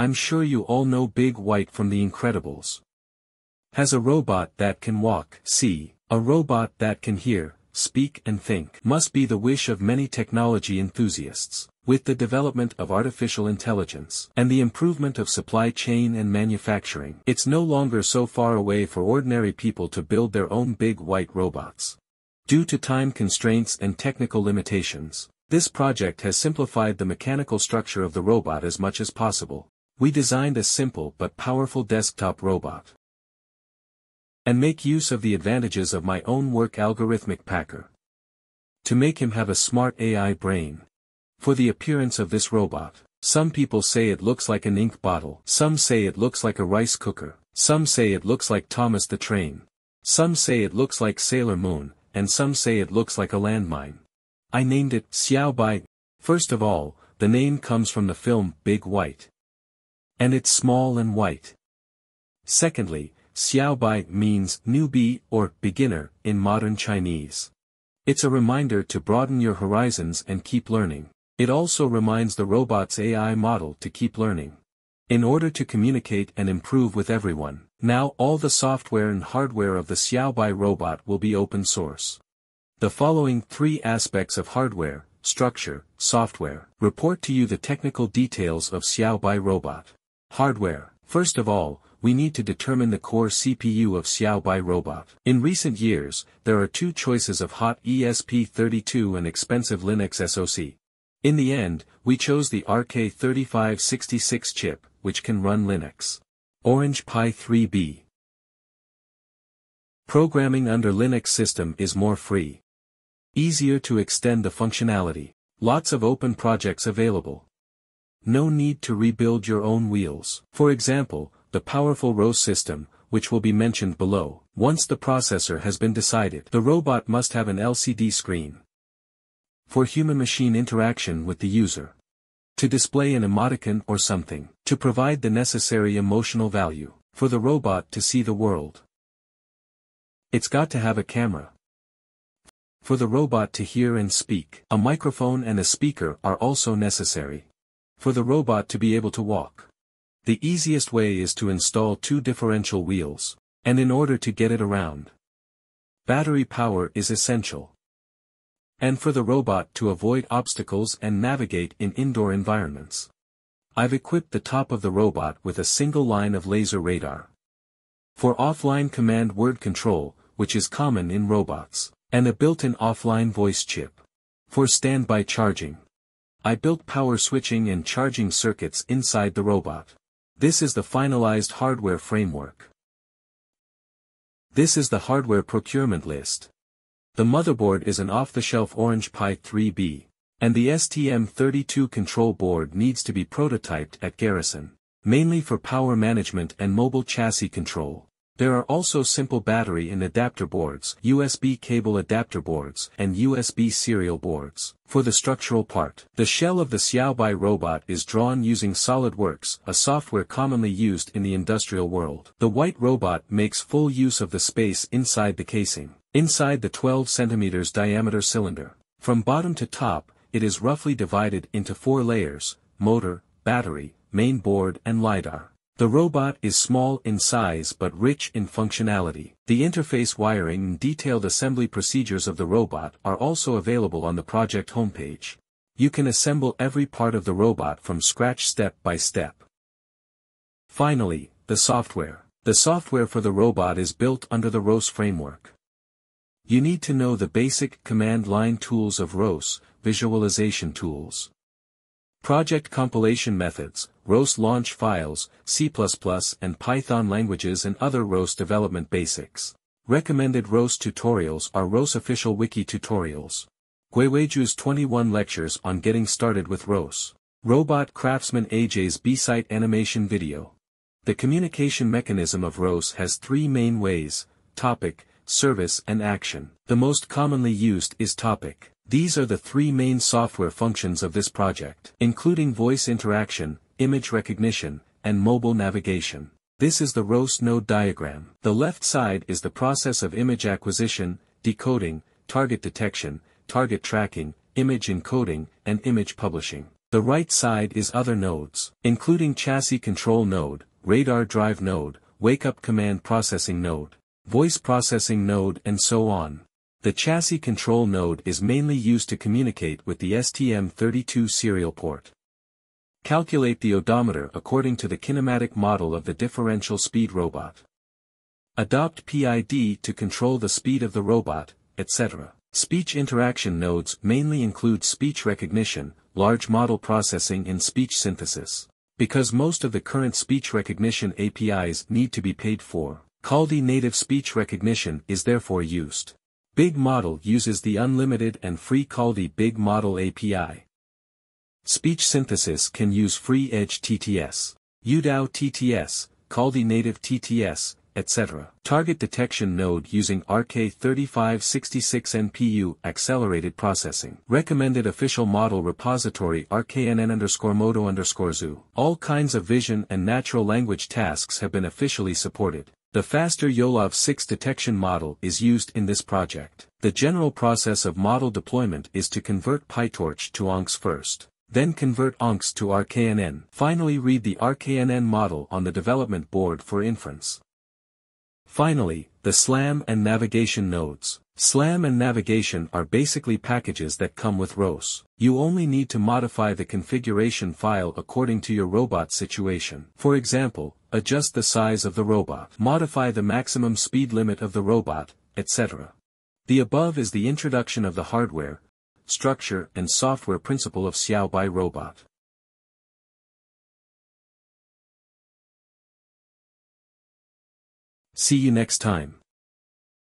I'm sure you all know Big White from The Incredibles. Has a robot that can walk, see, a robot that can hear, speak and think must be the wish of many technology enthusiasts. With the development of artificial intelligence and the improvement of supply chain and manufacturing, it's no longer so far away for ordinary people to build their own big white robots. Due to time constraints and technical limitations, this project has simplified the mechanical structure of the robot as much as possible. We designed a simple but powerful desktop robot and make use of the advantages of my own work algorithmic packer to make him have a smart AI brain. For the appearance of this robot, some people say it looks like an ink bottle, some say it looks like a rice cooker, some say it looks like Thomas the Train, some say it looks like Sailor Moon, and some say it looks like a landmine. I named it Xiaobai. First of all, the name comes from the film Big White, and it's small and white. Secondly, Xiaobai means newbie or beginner in modern Chinese. It's a reminder to broaden your horizons and keep learning. It also reminds the robot's AI model to keep learning. In order to communicate and improve with everyone, now all the software and hardware of the Xiaobai robot will be open source. The following three aspects of hardware, structure, software, report to you the technical details of Xiaobai robot. Hardware. First of all, we need to determine the core CPU of Xiaobai robot. In recent years, there are two choices of hot ESP32 and expensive Linux SoC. In the end, we chose the RK3566 chip, which can run Linux. Orange Pi 3B. Programming under Linux system is more free. Easier to extend the functionality. Lots of open projects available. No need to rebuild your own wheels. For example, the powerful ROS system, which will be mentioned below. Once the processor has been decided, the robot must have an LCD screen for human-machine interaction with the user, to display an emoticon or something, to provide the necessary emotional value, for the robot to see the world. It's got to have a camera, for the robot to hear and speak. A microphone and a speaker are also necessary, for the robot to be able to walk. The easiest way is to install two differential wheels, and in order to get it around, battery power is essential, and for the robot to avoid obstacles and navigate in indoor environments. I've equipped the top of the robot with a single line of laser radar for offline command word control, which is common in robots, and a built-in offline voice chip for standby charging. I built power switching and charging circuits inside the robot. This is the finalized hardware framework. This is the hardware procurement list. The motherboard is an off-the-shelf Orange Pi 3B, and the STM32 control board needs to be prototyped at Garrison, mainly for power management and mobile chassis control. There are also simple battery and adapter boards, USB cable adapter boards, and USB serial boards. For the structural part, the shell of the Xiaobai robot is drawn using SolidWorks, a software commonly used in the industrial world. The white robot makes full use of the space inside the casing. Inside the 12 cm diameter cylinder, from bottom to top, it is roughly divided into four layers: motor, battery, main board and LiDAR. The robot is small in size but rich in functionality. The interface wiring and detailed assembly procedures of the robot are also available on the project homepage. You can assemble every part of the robot from scratch step by step. Finally, the software. The software for the robot is built under the ROS framework. You need to know the basic command line tools of ROS, visualization tools, project compilation methods, ROS launch files, C++ and Python languages and other ROS development basics. Recommended ROS tutorials are ROS official wiki tutorials. Guiweju's 21 lectures on getting started with ROS. Robot Craftsman AJ's B-site animation video. The communication mechanism of ROS has three main ways: topic, service and action. The most commonly used is topic. These are the three main software functions of this project, including voice interaction, image recognition, and mobile navigation. This is the ROS node diagram. The left side is the process of image acquisition, decoding, target detection, target tracking, image encoding, and image publishing. The right side is other nodes, including chassis control node, radar drive node, wake-up command processing node, voice processing node and so on. The chassis control node is mainly used to communicate with the STM32 serial port. Calculate the odometer according to the kinematic model of the differential speed robot. Adopt PID to control the speed of the robot, etc. Speech interaction nodes mainly include speech recognition, large model processing and speech synthesis. Because most of the current speech recognition APIs need to be paid for, Kaldi native speech recognition is therefore used. Big Model uses the unlimited and free Kaldi Big Model API. Speech synthesis can use free Edge TTS, UDAO TTS, Kaldi native TTS, etc. Target detection node using RK3566 NPU accelerated processing. Recommended official model repository RKNN_moto_zoo. All kinds of vision and natural language tasks have been officially supported. The faster YOLOv6 detection model is used in this project. The general process of model deployment is to convert PyTorch to ONNX first. Then convert ONNX to RKNN. Finally read the RKNN model on the development board for inference. Finally, the SLAM and navigation nodes. SLAM and navigation are basically packages that come with ROS. You only need to modify the configuration file according to your robot situation. For example, adjust the size of the robot, modify the maximum speed limit of the robot, etc. The above is the introduction of the hardware, structure and software principle of Xiaobai robot. See you next time.